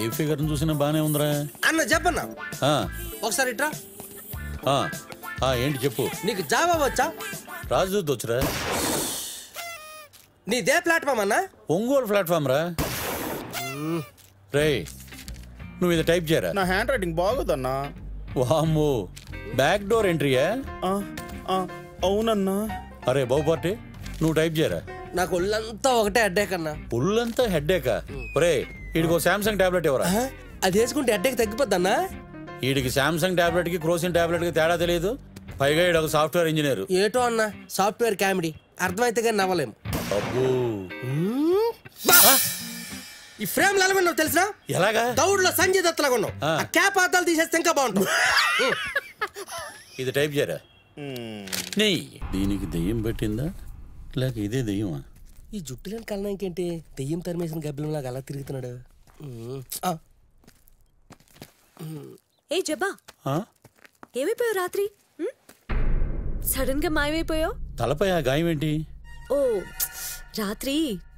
ఏ figure చూసినా బానే ఉందిరా అన్న. చెప్పన్నా ఒకసారి ఇట్రా. ఏంటి చెప్పు. నీకు జావా వచ్చా? రాజదూత్ వచ్చురా. నీదే ప్లాట్ఫామ్ అన్నా? ఒంగోలు ప్లాట్ఫామ్ రా. రే నువ్వు ఇది టైప్ చేయరా. నా హ్యాండ్ రైటింగ్ బాగుందన్నా. వామ్మో బ్యాక్ డోర్ ఎంట్రీయా? అవునన్నా. అరే బాబుపాటి నువ్వు టైప్ చేయరా. నాకు ఒళ్ళంతా ఒకటే హెడ్ఏక్ అన్నా. ఒళ్ళంతా హెడ్ఏకా? ఒరే వీడికి శాంసంగ్ టాబ్లెట్ ఎవరా, అది వేసుకుంటే హెడ్ఏక్ తగ్గిపోద్దన్నా. వీడికి శాంసంగ్ టాబ్లెట్ కి క్రోసిన్ టాబ్లెట్ కి తేడా తెలియదు. పైగా వీడు ఒక సాఫ్ట్వేర్ ఇంజనీర్. ఏటో అన్న సాఫ్ట్వేర్ కామెడీ అర్థమైతే కానీ నవ్వలేము. అబ్బో ఈ ఫ్రేమ్ లో ఎలాగొన్నావు తెలుసా? ఎలాగా? దౌడ్లో సంజయ్ దత్ లాగా ఉన్నావు. ఆ క్యాప్ అద్దాలు తీసేస్తే ఇంకా బాగుంటావు. ఇది టైప్ చేయరా. దీనికి దెయ్యం పెట్టిందా లేక ఇదే దెయ్యమా? ఈ జుట్టులేని కన్నా ఇంకేంటి దెయ్యం తరిమేసిన గబ్బిలం లాగా అలా తిరుగుతున్నాడు. ఏ జబ్బా ఏమైపోయావు? రాత్రి సడన్ గా మాయమైపోయావు. తలపై ఆ గాయం ఏంటి? ఓ రాత్రి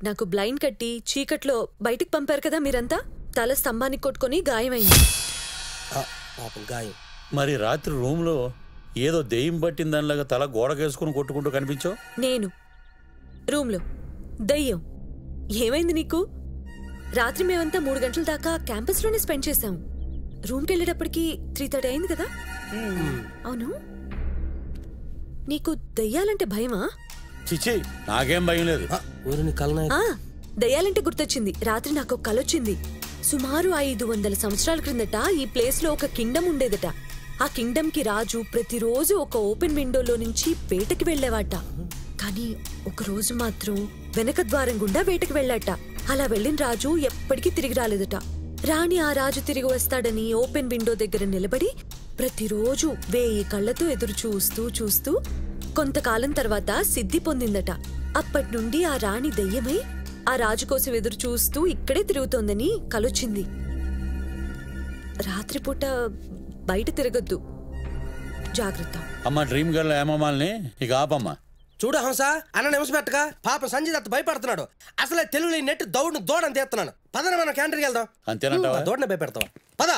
నాకు బ్లైండ్ కట్టి చీకట్లో బయటకు పంపారు కదా మీరంతా, తల స్తంభానికి కొట్టుకొని గాయమైంది. మరి రాత్రి రూమ్ లో ఏదో దెయ్యం పట్టిన దానిలాగా తల గోడకేసుకుని కొట్టుకుంటూ కనిపించావు. నేను రూమ్ లో దయ్యం. ఏమైంది నీకు? రాత్రి మేమంతా 3 గంటల దాకా క్యాంపస్ లోనే స్పెండ్ చేసాం. రూమ్కి వెళ్ళేటప్పటికి 3:30 అయింది కదా. అవును నీకు దయ్యాలంటే భయమా? చిచి నాకేం భయం లేదు. దయ్యాలంటే గుర్తొచ్చింది. రాత్రి నాకు కలొచ్చింది. సుమారు 500 సంవత్సరాల క్రిందట ఈ ప్లేస్ లో ఒక కింగ్డమ్ ఉండేదట. ఆ కింగ్డమ్ కి రాజు ప్రతిరోజు ఒక ఓపెన్ విండోలో నుంచి వేటకి వెళ్లేవాట. కానీ ఒకరోజు మాత్రం వెనక ద్వారం గుండా వేటకి వెళ్ళాట. అలా వెళ్ళిన రాజు ఎప్పటికీ తిరిగి రాలేదట. రాణి ఆ రాజు తిరిగి వస్తాడని ఓపెన్ విండో దగ్గర నిలబడి ప్రతిరోజు 1000 కళ్లతో ఎదురు చూస్తూ చూస్తూ కొంతకాలం తర్వాత సిద్ధి పొందిందట. అప్పటి నుండి ఆ రాణి దయ్యమై ఆ రాజు కోసం ఎదురు చూస్తూ ఇక్కడే తిరుగుతోందని కలొచ్చింది. రాత్రిపూట బయట తిరగద్దు, జాగ్రత్త. అమ్మా డ్రీమ్ గర్ల్ ఏమమ్మాలని ఇక ఆపమ్మా. చూడ హంసా అన్న నిమిషమెట్టగా పాప సంజయ్ దత్ భయపడుతున్నాడు. అసలే తెలుగులో నెట్ దౌడ్ను దూడని తీస్తున్నాను. పదన మనం క్యాంటీన్కి వెళ్దాం. అంతేనంటావా? దూడని భయపెడతాం పద.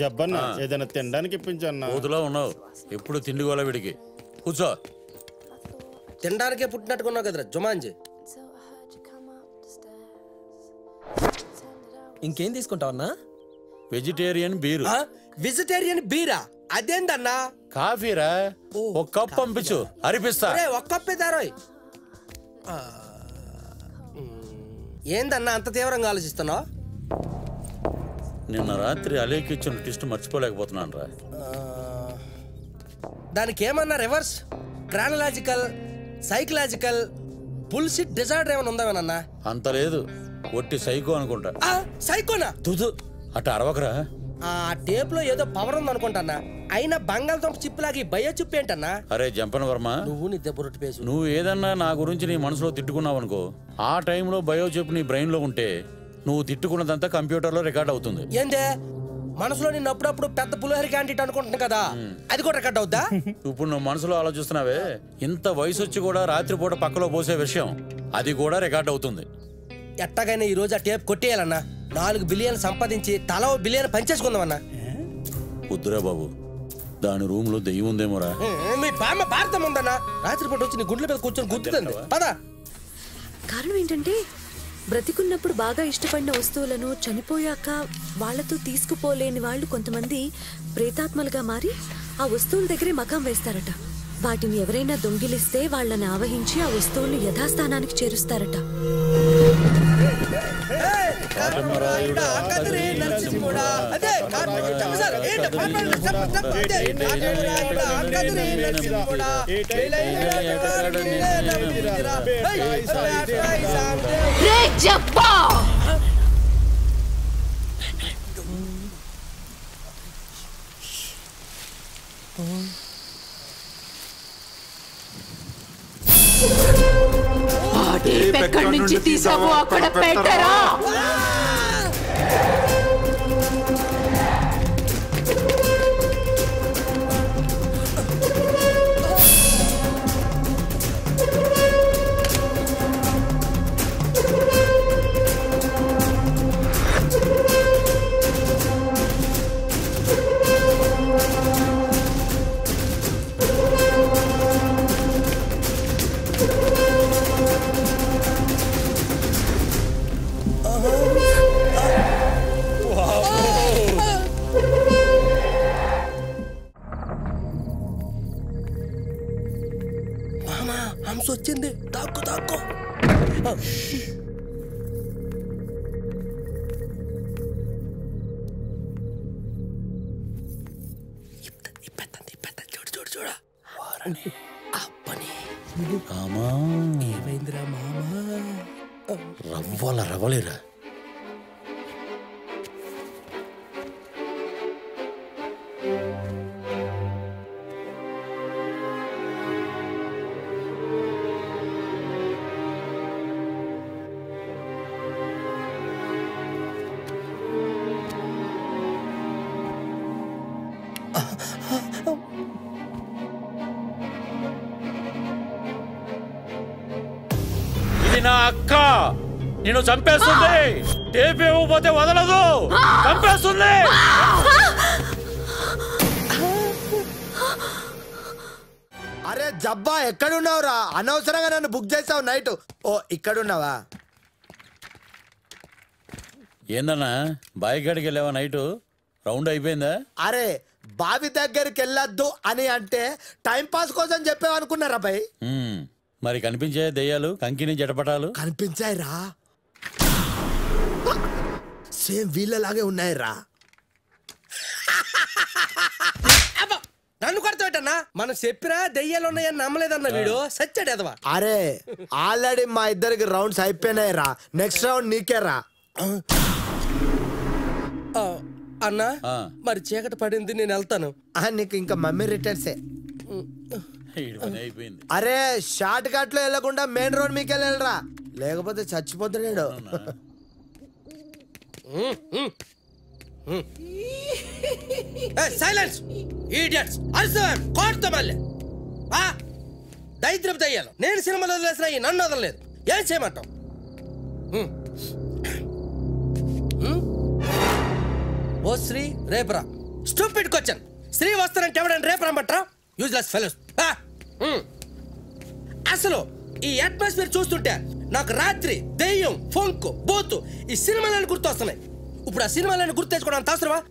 జబ్బన్న ఏదైనా తినడానికి ఇప్పించన్నా. ఊదులో ఉన్నావు ఎప్పుడు తిండి గోల వీడికి. కూర్చో. తినడానికే పుట్టినట్టుకున్నావు కదరా జుమాంజీ. ఇంకేం తీసుకుంటావన్నా? Vegetarian beer. వెజిటేరియన్ బీరా? అదేందన్నా కాఫీరా. ఒక కప్ పంపించు అరిపిస్తా. ఒక కప్పే దారోయ్. ఏందన్నా అంత తీవ్రంగా ఆలోచిస్తున్నావు? నిన్న రాత్రి అలేకి ఇచ్చిన టిస్ట్ మర్చిపోలేకపోతున్నాను రా. దానికి ఏమన్నా reverse chronological psychological bullshit disorder ఏమైనా ఉందామేనన్నా? అంత లేదు, ఒట్టి సైకో అనుకుంటా. సైకోనా? తుదు అట్ట అరవకరా. ఆ టేప్ లో ఏదో పవర్ ఉంది అనుకుంటానా. అయినా బంగాళదుంప చిప్పులాగా భయ చిప్పు ఏంటన్నా? అరే జంపన వర్మ నువ్వు నీ దెబ్బరొట్టు పేసు. నువ్వు ఏదన్నా నా గురించి నీ మనసులో తిట్టుకున్నావు అనుకో, ఆ టైంలో బయో చెప్పు నీ బ్రెయిన్ లో ఉంటే నువ్వు తిట్టుకున్నదంతా కంప్యూటర్ లో రికార్డ్ అవుతుంది. ఏందే మనసులో నేను అప్పుడప్పుడు పెద్ద పులిహోర క్యాండిడేట్ అనుకుంటున్నా కదా, అది కూడా రికార్డ్ అవుతా? ఇప్పుడు నువ్వు మనసులో ఆలోచిస్తున్నావే, ఇంత వయసు వచ్చి కూడా రాత్రిపూట పక్కలో పోసే విషయం అది కూడా రికార్డ్ అవుతుంది. ఎట్టగైనా ఈ రోజు ఆ టేప్ కొట్టేయాలన్నా. 4 బిలియన్ సంపాదించి తల 1 బిలియన్ పంచేసుకుందామన్నా. వద్దురా బాబు, దాని రూమ్ లో దెయ్యం ఉందేమోరా. మీ బామ్మ భారతం ఉందన్నా, రాత్రిపూట వచ్చి నీ గుండెల మీద కూర్చొని గుద్దుతుంది పదా. కారణం ఏంటంటే బ్రతికున్నప్పుడు బాగా ఇష్టపడిన వస్తువులను చనిపోయాక వాళ్లతో తీసుకుపోలేని వాళ్ళు కొంతమంది ప్రేతాత్మలుగా మారి ఆ వస్తువుల దగ్గరే మకాం వేస్తారట. వాటిని ఎవరైనా దొంగిలిస్తే వాళ్ళని ఆవహించి ఆ వస్తువులను యథాస్థానానికి చేరుస్తారట. ఎక్కడి నుంచి తీసావు అక్కడ పెట్టరా. Oh, shh. ஆமா வேந்திரா மாமா ரவ்வால ரவலிர నిన్ను చంపేస్తుంది, టేప్ ఇవ్వకపోతే వదలదు, చంపేస్తుంది. అరే జబ్బా ఎక్కడున్నావురా? అనవసరంగా నన్ను బుక్ చేసావు నైట్. ఓ ఇక్కడున్నావా? ఏందన్నా బావికాడికి వెళ్ళావా? నైట్ రౌండ్ అయిపోయిందా? అరే బావి దగ్గరికి వెళ్ళొద్దు అని అంటే టైం పాస్ కోసం చెప్పావు అనుకున్నారా బాయ్? మరి కనిపించాయి దయ్యాలు, కంకిని జటపటాలు కనిపించాయి రా. సేమ్ వీళ్ళలాగే ఉన్నాయి రా. నన్ను కొడతావేటన్నా? మనం చెప్పినా దెయ్యాలు ఉన్నాయని నమ్మలేదన్న వీడు సచ్చాడు ఎదవా. అరే ఆల్రెడీ మా ఇద్దరికి రౌండ్స్ అయిపోయినాయి రా, నెక్స్ట్ రౌండ్ నీకే రా. అన్నా మరి చీకటి పడింది, నేను వెళ్తాను. నీకు ఇంకా మమ్మీ రిటర్న్సే. అరే షార్ట్ కట్ లో వెళ్ళకుండా మెయిన్ రోడ్ మీకు వెళ్ళరా, లేకపోతే చచ్చిపోతున్నాడు. దైద్రపు దయ్యాలు నేను సినిమాలో వదిలేసిన నన్ను వదలలేదు, ఏం చేయమంటావు? ఓ శ్రీ రేపరా స్టూపిడ్ క్వశ్చన్. శ్రీ వస్తానంటే ఎవడని రేపు రమ్మంటారా? Useless fellows. అసలు ఈ అట్మాస్ఫియర్ చూస్తుంటే నాకు రాత్రి దెయ్యం, ఫొంకు, బోతు ఈ సినిమాలను గుర్తు వస్తున్నాయి. ఇప్పుడు ఆ సినిమాలను గుర్తు తెచ్చుకోవడానికి అవసరమా?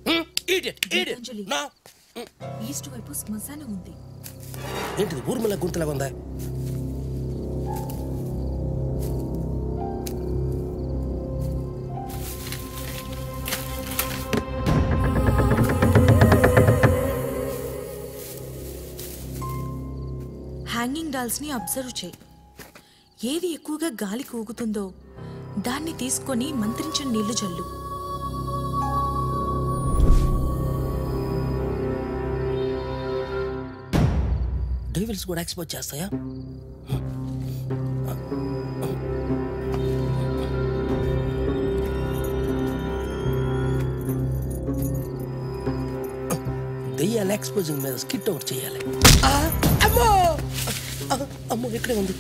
ఏంటిది ఊర్మిళ గుంతలా ఉందా? హ్యాంగింగ్ డాల్స్ని అబ్జర్వ్ చేయి. ఏది ఎక్కువగా గాలి కూగుతుందో దాన్ని తీసుకొని మంత్రించిన నీళ్లు జల్లు. డెవిల్స్ కూడా ఎక్స్పోజ్ చేస్తాయా? దెయ్యాల ఎక్స్పోజింగ్ మీద స్కిట్ అవుట్ చేయాలి. అమ్మో ఇక్కడే ఉంది.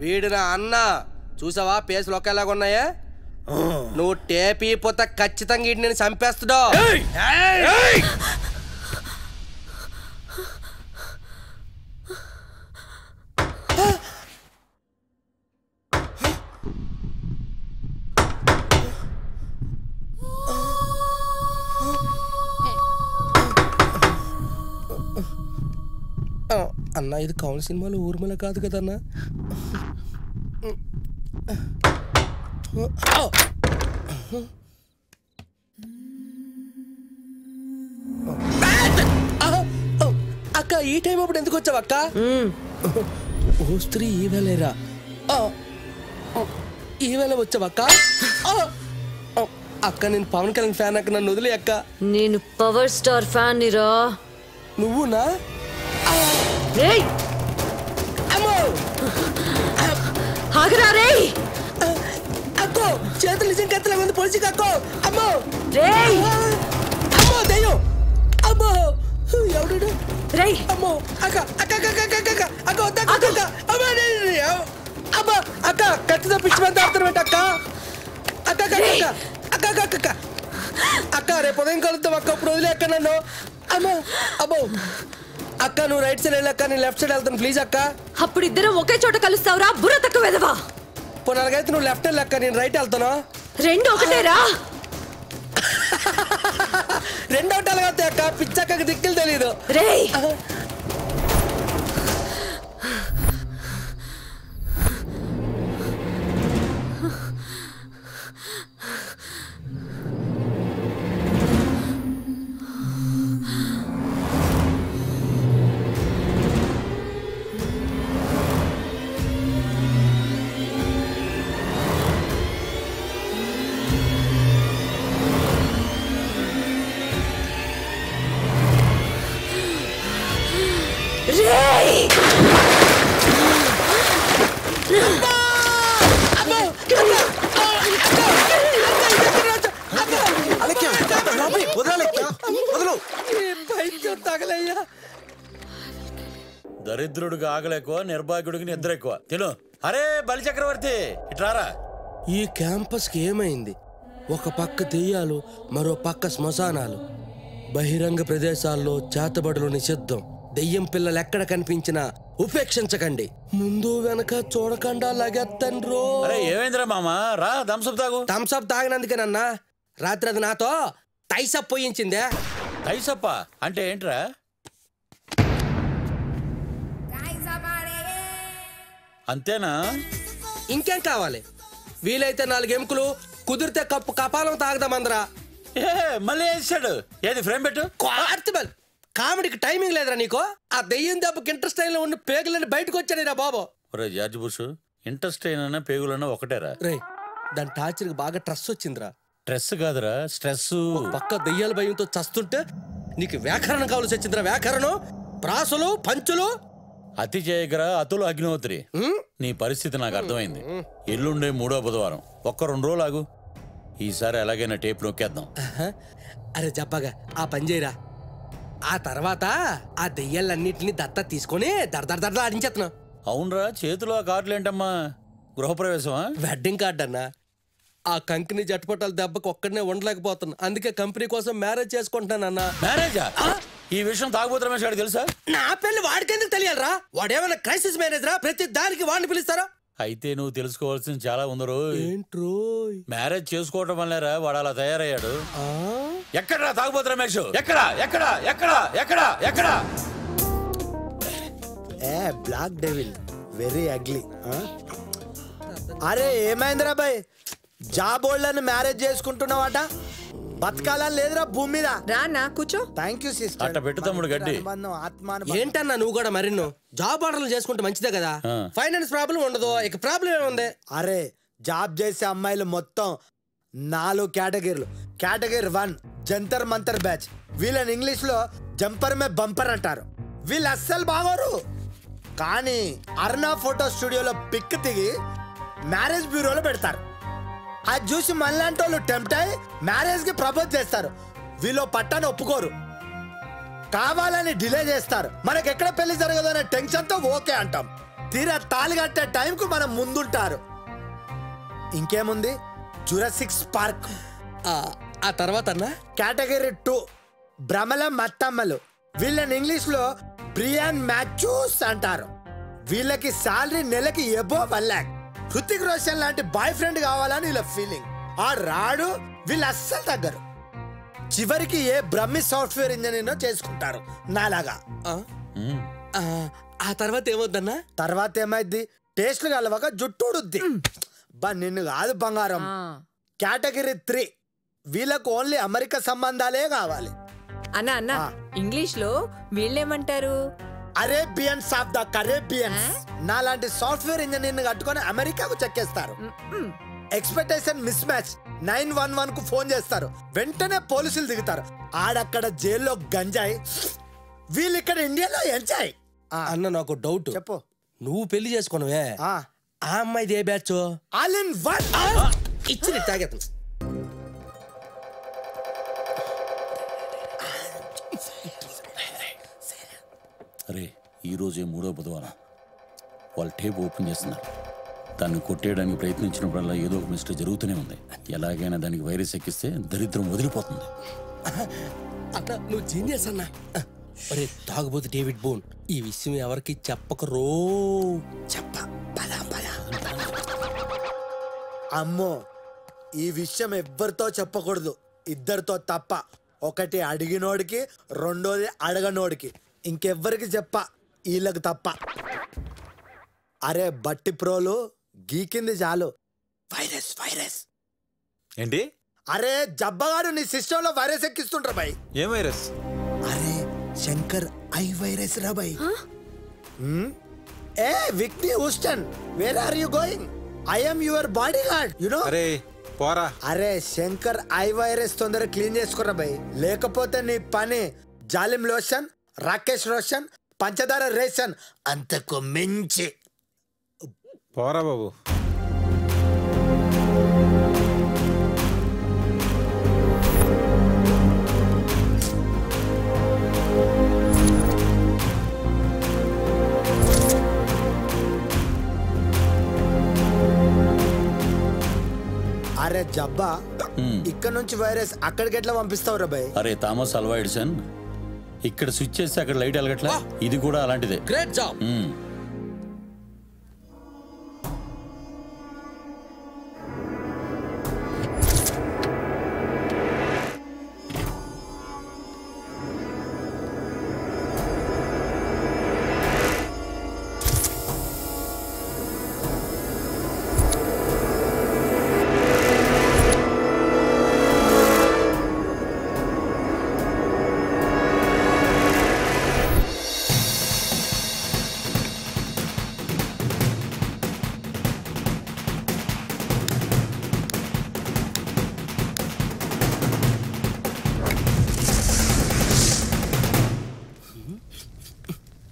వీడినా అన్న చూసావా పేసులు ఒకేలాగా ఉన్నాయా? నువ్వు టేపీ పోతా ఖచ్చితంగా వీడిని నేను చంపేస్తుడో. అన్నా ఇది కౌన్ సినిమాలో ఊర్మిళ కాదు కదన్నా? అక్క ఈ టైం అప్పుడు ఎందుకు వచ్చావు అక్క? ఓ స్త్రీ ఈవేళరా ఈవేళ వచ్చావక్క? అక్క నేను పవన్ కళ్యాణ్ ఫ్యాన్ అక్క, నన్ను వదిలే అక్క. నేను పవర్ స్టార్ ఫ్యాన్ రా. నువ్వు నా అక్క రేపు ఉదయం కలుద్దాం అక్క, ఇప్పుడు వదిలే అక్క నన్ను. అమ్మో అమ్మో అక్క నువ్వు రైట్ సైడ్ వెళ్ళాక నేను లెఫ్ట్ సైడ్ వెళ్తాను ప్లీజ్ అక్క. అప్పుడు ఇద్దరు ఒకే చోట కలుస్తావురా బుర్ర తక్కువ వెదవా. పోనీ అలాగైతే నువ్వు లెఫ్ట్ వెళ్ళాక నేను రైట్ వెళ్తాను. రెండు ఒకటేరా. రెండు ఒకటేలా అవుతాయి అక్క, పిచ్చక్కకి దిక్కులు తెలీదు. రేయ్ దరిద్రుడికి ఆగలేకో నిర్భాగ్యుడికి నిద్ర ఎక్కువ. తిను. అరే బలిచక్రవర్తి ఇట్లారా. ఈ క్యాంపస్ కి ఏమైంది? ఒక పక్క దెయ్యాలు, మరో పక్క శ్మశానాలు, బహిరంగ ప్రదేశాల్లో చేతబడులు నిషిద్ధం. దెయ్యం పిల్లలు ఎక్కడ కనిపించినా ఉపేక్షించకండి, ముందు వెనక చూడకుండా లాగేత్తండ్రు. అరే ఏమైందిరా మామా, రా థమ్సప్ తాగు. థమ్సప్ తాగినందుకేనన్నా రాత్రి అది నాతో టైసప్ పోయించిందే. టైసప్ప అంటే ఏంట్రా? అంతేనా ఇంకేం కావాలి? వీలైతే 4 ఎముకలు, కుదిరితే కప్పు కపాలం తాగుదామందరా. ఏ మళ్ళీ వేసాడు ఏది ఫ్రేమ్ పెట్టు. కార్తిబల్ కామెడీకి టైమింగ్ లేదురా నీకు. ఆ దెయ్యం దెబ్బకి ఇంటర్స్టైన్ లో ఉన్న పేగులని బయటకు వచ్చానేరా బాబు. రే జార్జ్ బుష్, ఇంటర్స్టైన్ అన్న పేగులన్నా ఒకటేరా. రే దాని టార్చర్కి బాగా ట్రస్ వచ్చిందిరా. ట్రెస్ కాదురా స్ట్రెస్. పక్క దెయ్యాల భయంతో చస్తుంటే నీకు వ్యాకరణం కావాల్సి వచ్చిందిరా. వ్యాకరణం, ప్రాసులు, పంచులు. అతి జయగ్ర అతులు అగ్నిహోత్రి, నీ పరిస్థితి నాకు అర్థమైంది. ఎల్లుండే 3వ బుధవారం, ఒక్క 2 రోజులు ఆగు. ఈసారి ఎలాగైనా టేప్ నొక్కేద్దాం. అరే జబ్బగా ఆ పని చేయరా. ఆ తర్వాత ఆ దెయ్యాలన్నింటినీ దత్త తీసుకొని దర్దర్ దర్ద ఆడించేస్తున్నాం. అవునరా, చేతిలో ఆ కార్డులు ఏంటమ్మా? గృహప్రవేశమా? వెడ్డింగ్ కార్డు అన్నా. ఆ కంపెనీ జట్పటాల దెబ్బకు ఒక్కడనే ఉండలేకపోతున్నా, అందుకే కంపెనీ కోసం మ్యారేజ్ చేసుకుంటున్నాను అన్న. మ్యారేజా? ఈ విషయం తాగుబోతున్నా తెలుసా? నా పెళ్లి వాడికెందుకు తెలియాలరా? వాడేమన్నా క్రైసిస్ మ్యారేజ్ రా? ప్రతి దానికి వాడిని పిలుస్తారా? అయితే నువ్వు తెలుసుకోవాల్సింది చాలా ఉందరు. ఏంట్రో మ్యారేజ్ చేసుకోవటం వల్లేరా వాడు అలా తయారయ్యాడు. ఎక్కడరా తాగుబోతున్నా మేష్? ఎక్కడా ఎక్కడా ఎక్కడా ఎక్కడా ఎక్కడా? ఏ బ్లాక్ డెవిల్, వెరీ అగ్లీ. అరే ఏమైందిరా బాయ్? జాబోళ్ళని మ్యారేజ్ చేసుకుంటున్నావాట, బతకాలని లేదురా భూమి మీద. రానా కూర్చో. Thank you sister. అట్ట పెట్టు తమ్ముడు గడ్డి. ఏంటన్నా నువ్వు కూడా మరి నువ్వు జాబ్ ఆర్డర్లు చేసుకుంటే మంచిదే కదా, ఫైనాన్స్ ప్రాబ్లం ఉండదు. ఇక ప్రాబ్లం ఏముంది? అరే జాబ్ చేసే అమ్మాయిలు మొత్తం 4 కేటగిరీలు. Category 1 Jantar Mantar batch. వీళ్ళని ఇంగ్లీష్ లో జంపర్ మే బంపర్ అంటారు. వీళ్ళు అస్సలు బాగోరు, కానీ అరుణా ఫోటో స్టూడియోలో పిక్ దిగి మ్యారేజ్ బ్యూరోలో పెడతారు. అది చూసి మనలాంటి వాళ్ళు టెంప్ట్ అయ్యి మ్యారేజ్ కి ప్రపోజ్ చేస్తారు. వీళ్ళు పట్టాన్ని ఒప్పుకోరు, కావాలని డిలే చేస్తారు. మనకి ఎక్కడ పెళ్లి జరగదు అనే టెన్షన్ తో ఓకే అంటాం, తీరా తాళి కట్టే టైంకు మనం ముందుంటారు. ఇంకేముంది, జురాసిక్ పార్క్. ఆ తర్వాత అన్న కేటగిరీ 2 భ్రమల మత్తమ్మలు. వీళ్ళని ఇంగ్లీష్ లో బ్రియాన్ మ్యాచ్యూస్ అంటారు. వీళ్ళకి శాలరీ నెలకి above 1 lakh. హృతిక్ రోషన్ లాంటి బాయ్ ఫ్రెండ్ కావాలని వీళ్ళ ఫీలింగ్. ఆ రాడు, వీళ్ళు అస్సలు తగ్గరు. చివరికి ఏ బ్రహ్మి సాఫ్ట్వేర్ ఇంజనీర్ చేసుకుంటారు నాలాగా. ఆ తర్వాత ఏమవుద్దన్నా? తర్వాత ఏమైద్ది, టేస్ట్లు కలవక జుట్టు ఉడుద్ది. బా నిన్ను కాదు బంగారం. కేటగిరీ 3 వీళ్ళకు ఓన్లీ అమెరికా సంబంధాలే కావాలి. అన్నా అన్నా ఇంగ్లీష్ లో వీళ్ళేమంటారు? Arabians of the Caribbeans. నాలాంటి సాఫ్ట్వేర్ ఇంజనీర్ కట్టుకొని అమెరికాకు చెక్కేస్తారు. Expectation miss match. 911 కు ఫోన్ చేస్తారు, వెంటనే పోలీసులు దిగుతారు. ఆడక్కడ జైల్లో గంజాయి, వీళ్ళు ఇక్కడ ఇండియాలో ఎంజాయ్. అన్న నాకు డౌట్. చెప్పు. నువ్వు పెళ్లి చేసుకున్నావే, ఆ అమ్మాయిది ఏ బ్యాచ్? ఆల్ ఇన్ వన్ ఇచ్చి తాగేత. అరే ఈరోజే 3వ బుధవారం, వాళ్ళు టేప్ ఓపెన్ చేస్తున్నారు. దాన్ని కొట్టేయడానికి ప్రయత్నించినప్పుడల్లా ఏదో ఒక మిస్టర్ జరుగుతూనే ఉంది. ఎలాగైనా దానికి వైరస్ ఎక్కిస్తే దరిద్రం వదిలిపోతుంది. ఒరే తాగబోతు డేవిడ్ బోన్, ఈ విషయం ఎవరికి చెప్పకరో. చెప్ప అమ్మో, ఈ విషయం ఎవ్వరితో చెప్పకూడదు, ఇద్దరితో తప్ప. ఒకటి అడిగినోడికి, రెండోది అడగనోడికి, ఇంకెవ్వరికి చెప్ప, వీళ్ళకి తప్ప. అరే బట్టి ప్రోలు గీకింది చాలు, వైరస్ వైరస్ ఏంటి? అరే జబ్బగాడు నీ సిస్టమ్ లో వైరస్ ఎక్కిస్తుంటారు బాయ్. ఏ వైరస్? అరే శంకర్ ఐ వైరస్ రా boy. A Whitney Houston, where are you going? I am your body guard, you know. అరే పోరా. అరే శంకర్ ఐ వైరస్ తొందర క్లీన్ చేసుకోరా బాయ్, లేకపోతే నీ పని జాలిం లోషన్, రాకేష్ రోషన్, పంచదార రేషన్ అంతకు మించి. పోరా బాబు. అరే జబ్బా, ఇక్కడ నుంచి వైరస్ అక్కడికి ఎట్లా పంపిస్తావు రా బాయ్? అరే థామస్ అల్వా ఎడిసన్ ఇక్కడ స్విచ్ చేస్తే అక్కడ లైట్ అలగట్లా, ఇది కూడా అలాంటిదే. Great job.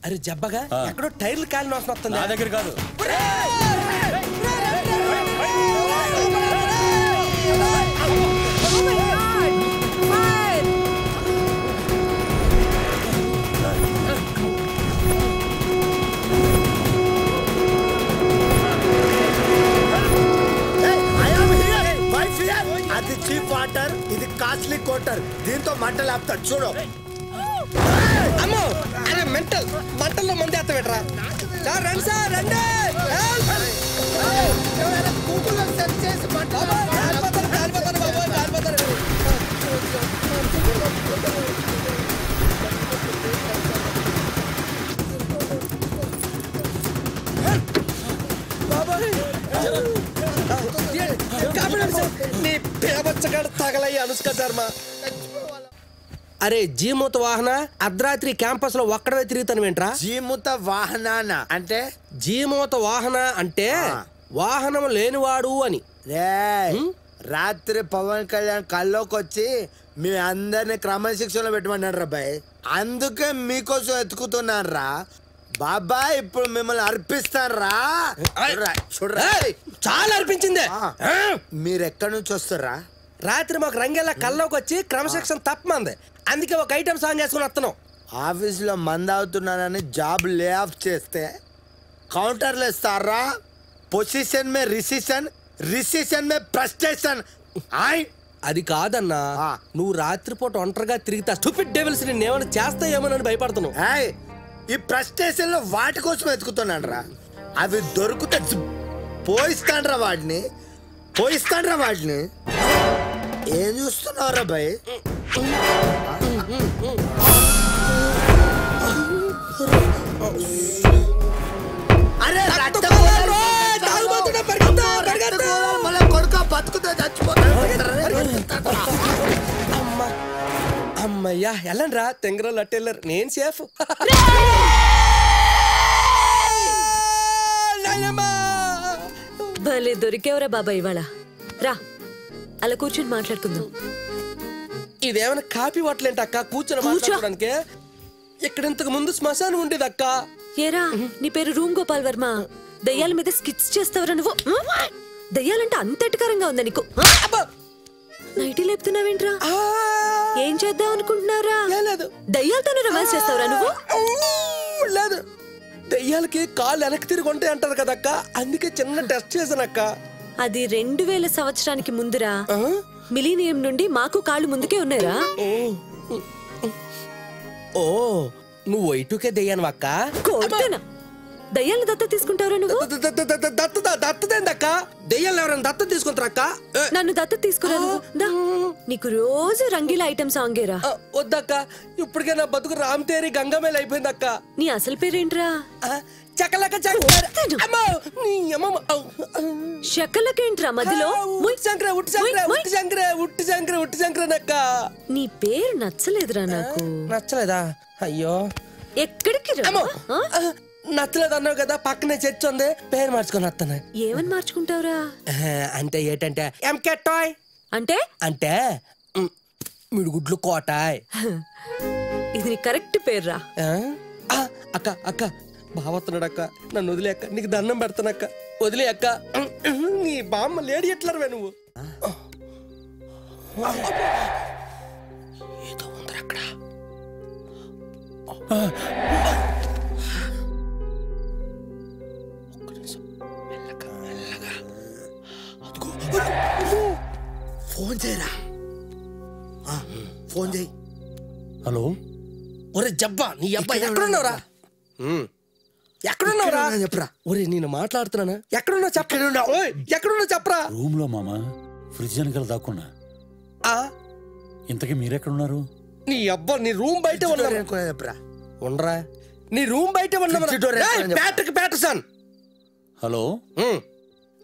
అరే జబ్బగా, ఎక్కడో టైర్లు కాలిన వాసన వస్తుంది. నా దగ్గర కాదు. అది చీప్ వాటర్, ఇది కాస్ట్లీ కోటర్, దీంతో మంటలు ఆపుతాడు చూడు. అమ్మో, అరే మెంటల్, మంటల్లో మంది అత్త పెట్టరా సార్? రండి సార్, రండి. గూగుల్లో సెర్చ్ చేసి నీ పేపచ్చగా తగలయ్యి అనుష్క శర్మ. అరే జీమూత వాహన, అర్ధరాత్రి క్యాంపస్ లో ఒక్కడవే తిరుగుతాను ఏంట్రా? జీమూత వాహన అంటే? జీమూత వాహన అంటే వాహనం లేనివాడు అని. రాత్రి పవన్ కళ్యాణ్ కల్లోకి వచ్చి మీ అందరిని క్రమశిక్షణలో పెట్టమన్నాడు రాబాయ్, అందుకే మీకోసం ఎత్తుకుతున్నాను రా బాబా. ఇప్పుడు మిమ్మల్ని అర్పిస్తాను రా. చూడరా, చాలా అర్పించిందే. మీరు ఎక్కడి నుంచి వస్తారా? రాత్రి మాకు రంగేలా కల్లోకి వచ్చి క్రమశిక్షణ తప్పమంది, అందుకే ఒక ఐటమ్ సాంగ్ వేసుకుని వస్తున్నాం. ఆఫీస్లో మంద అవుతున్నానని జాబ్ లే ఆఫ్ చేస్తే కౌంటర్లు ఇస్తారా? పొసిషన్ మే రిసిషన్, రిసిషన్ మే ప్రస్టేషన్. అది కాదన్నా, నువ్వు రాత్రిపూట ఒంటరిగా తిరిగితే స్టూపిడ్ డెవిల్స్ నేనేమైనా చేస్తాయేమోనని భయపడుతున్నావు. ఈ ప్రస్టేషన్ లో వాటి కోసం వెతుకుతున్నాను రా, అవి దొరికితే పోయిస్తాండ్రా వాటిని, పోయిస్తాండ్రా వాటిని. ఏం చూస్తున్నారా బాయ్? అరే కొడుక బతుకుతా చచ్చిపోతా. అమ్మయ్యా, వెళ్ళండి రా తెంగరాలు అట్టెళ్ళరు, నేను సేఫ్. భలే దొరికేవరా బాబా ఇవాళ. రా అలా కూర్చొని మాట్లాడుకుందాం. ఇదేమైనా కాపీ వాటలేంట అక్క, కూర్చొని మాట్లాడడానికే. ఇక్కడ ఇంతకు ముందు శ్మశానం ఉండేది అక్క. ఏరా నీ పేరు రూమ్ గోపాల్ వర్మ, దయ్యాల మీద స్కిట్స్ చేస్తావరా నువ్వు? దయ్యాలంటే అంత ఎటకారంగా ఉందా నీకు? నైటీ లేపుతున్నావేంట్రా? ఏం చేద్దాం అనుకుంటున్నారా? దయ్యాలతోనే రొమాన్స్ చేస్తావరా నువ్వు? లేదు, దయ్యాలకి కాళ్ళు వెనక్కి తిరిగి ఉంటాయి అంటారు కదక్క, అందుకే చిన్న టెస్ట్ చేశానక్క. అది 2000 సంవత్సరానికి ముందురా, మిలీనియం నుండి మాకు కాళ్ళు ముందుకే ఉన్నారా? ఓ ఓ నువ్వు వైటుకే దయ్యానివక్క కోరుతానా దయ్యాలు దత్త తీసుకుంటారా నువ్వు దత్తదేందక్క దయ్యాలు ఎవరైనా దత్త తీసుకుంటారక్క నన్ను దత్త తీసుకురా నువ్వు నీకు రోజు రంగీల ఐటమ్స్ ఆంగేరా వద్దక్క ఇప్పటికే నా బతుకు రామ్ తేరీ గంగమేల అయిపోయిందక్క నీ అసలు పేరేంట్రా చకలక చకల అమ్మ నీ అమ్మమ్మ చకలకేంట్రా మధ్యలో ఉట్టి శంకర నీ పేరు నచ్చలేదురా నాకు నచ్చలేదా అయ్యో ఎక్కడికి రా నచ్చలేదు అన్నావు కదా పక్కనే చర్చ ఉంది పేరు మార్చుకొని వస్తాను ఏమని మార్చుకుంటావురా అంటే ఏంటంటే ఎంకెటాయ్ అంటే అంటే మిడుగుడ్లు కోటాయ్ ఇది నీ కరెక్ట్ పేరురా అక్క అక్క బావతున్నాడక్క నన్ను వదిలే అక్క నీకు దండం పెడతానక్క వదిలే అక్క నీ బామ్మ లేడీ ఎట్లరవే నువ్వు ఏదో ఉందరు అక్కడ ఫోన్ చేయరా ఫోన్ చేయి హలో ఒరే జబ్బా నీ అబ్బాయి ఎక్కడున్నావురా ఎక్కడున్నావురా చెప్పరా ఒరే నేను మాట్లాడుతున్నాను ఎక్కడున్నావు ఎక్కడున్నావు చెప్పరా రూమ్ లో మామ ఫ్రిడ్జ్ వెనకాల దాక్కున్నా ఇంతకీ మీరెక్కడున్నారు నీ అబ్బా నీ రూమ్ బయట చెప్పరా ఉండరా నీ రూమ్ బయట హలో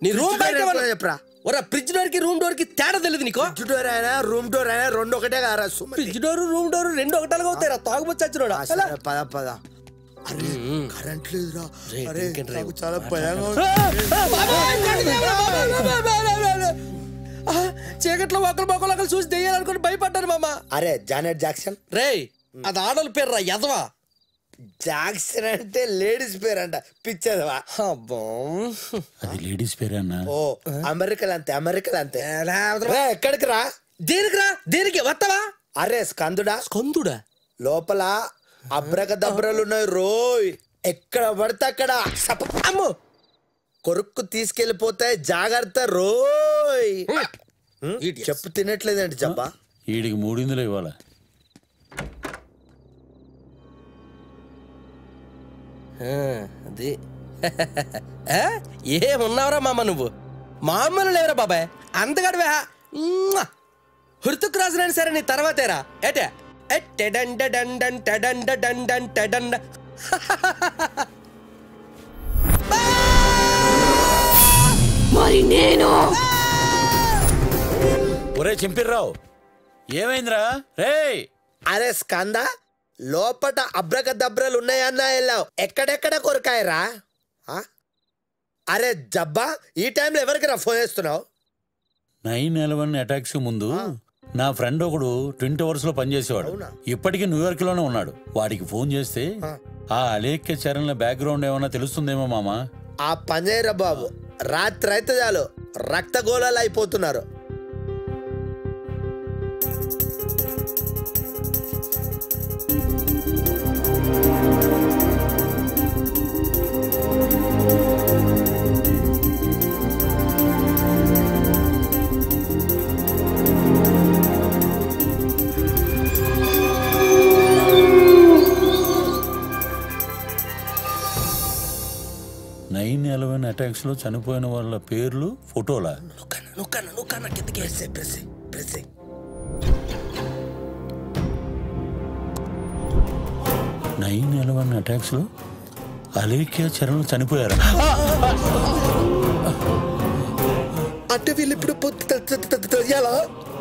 నీ రూమ్ బయట చెప్పరా ఒరే ఫ్రిడ్జ్ డోర్ కి రూమ్ డోర్ కి తేడా తెలియదు నీకు ఫ్రిడ్జ్ డోర్ అయినా రూమ్ డోర్ అయినా రెండు ఒకటే కారా ఫ్రిడ్జ్ డోర్ రూమ్ డోర్ రెండు ఒకటాలుగా అవుతాయిరా తాగుబోచ్చు పద పద కరెంట్ లేదురా చాలా చీకట్లో ఒకరు ఒకరు చూసి దెయ్యాలనుకుని భయపడ్డారు మామ అరే జానెట్ జాక్సన్ రే అది ఆడల పేరు రా యదవా జాక్సన్ అంటే లేడీస్ పేరు అంట పిచ్చదవా అది లేడీస్ పేరు అన్న ఓ అమెరికాలు అంతే అమెరికాలు అంతే ఎక్కడికి రా దేనికి రా దేనికి వస్తావా అరే స్కందుడా స్కందుడా లోపల అబ్రకదబ్రలున్నాయి రోయ్ ఎక్కడ పడితే అక్కడ అమ్ము కొరుక్కు తీసుకెళ్ళిపోతాయి జాగ్రత్త రోయ్ చెప్పు తినట్లేదండి జబ్బా వీడికి మూడిందులో ఇవాళ అది ఏమున్నావురా మామ నువ్వు మామూలు లేవురా బాబాయ్ అంతగడవే హృతుక్ రాజు సరే నీ తర్వాతేరా ఏటే చింపిర్రావు ఏమైందిరా రే అరే స్కంద లోపట అబ్రకదబ్రలు ఉన్నాయన్నా వెళ్ళావు ఎక్కడెక్కడ కొరకాయరా అరే జబ్బా ఈ టైంలో ఎవరికి రా ఫోన్ చేస్తున్నావు 9/11 అటాక్స్ ముందు నా ఫ్రెండ్ ఒకడు ట్విన్ టవర్స్ లో పనిచేసేవాడు ఇప్పటికీ న్యూయార్క్ లోనే ఉన్నాడు వాడికి ఫోన్ చేస్తే ఆ అలేఖ్య చరణ్ బ్యాక్గ్రౌండ్ ఏమన్నా తెలుస్తుందేమో మామ ఆ పంజేరా బాబు రాత్రి అయితే చాలు రక్తగోళాలు అయిపోతున్నారు అటాక్స్ లో చనిపోయిన వాళ్ళ పేర్లు ఫోటోలా అటాక్స్ లో అలేఖ్య చరణ్ చనిపోయారు అంటే వీళ్ళు ఇప్పుడు